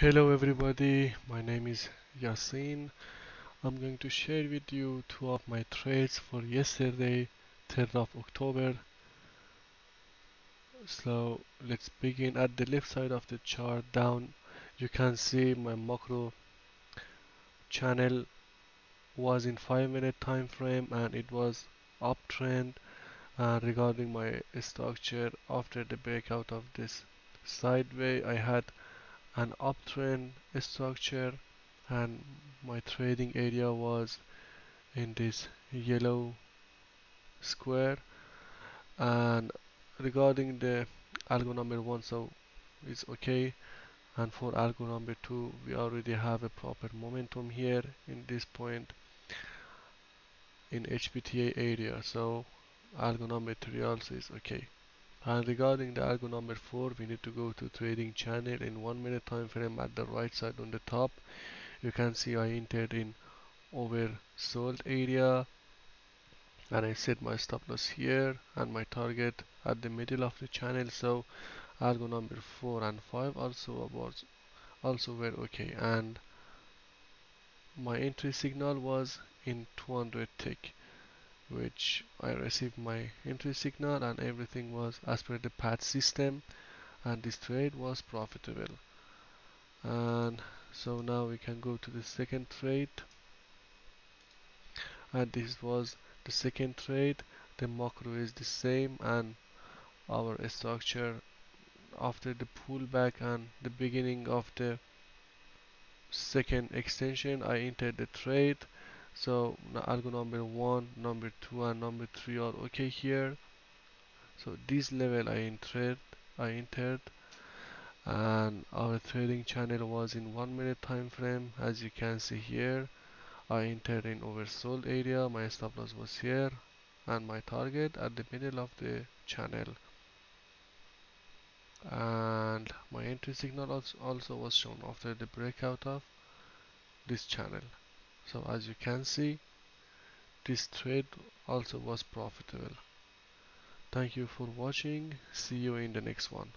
Hello everybody, my name is Yasin. I'm going to share with you two of my trades for yesterday, 3rd of October. So let's begin. At the left side of the chart down, you can see my macro channel was in 5-minute time frame and it was uptrend. Regarding my structure, after the breakout of this sideways, I had an uptrend structure and my trading area was in this yellow square. And regarding the algo number 1, so it's okay, and for algo number 2 we already have a proper momentum here in this point in HPTA area, so algo number 3 also is okay. And regarding the algo number 4, we need to go to trading channel in 1-minute time frame. At the right side on the top, you can see I entered in oversold area and I set my stop loss here and my target at the middle of the channel, so algo number 4 and 5 also were okay. And my entry signal was in 200 tick, which I received my entry signal and everything was as per the PAT system and this trade was profitable. And so now we can go to the second trade, and this was the second trade. The macro is the same and our structure after the pullback and the beginning of the second extension, I entered the trade. So algo number 1, number 2 and number 3 are okay here. So this level I entered and our trading channel was in 1-minute time frame. As you can see here, I entered in oversold area, my stop loss was here and my target at the middle of the channel, and my entry signal also was shown after the breakout of this channel. So as you can see, this trade also was profitable. Thank you for watching. See you in the next one.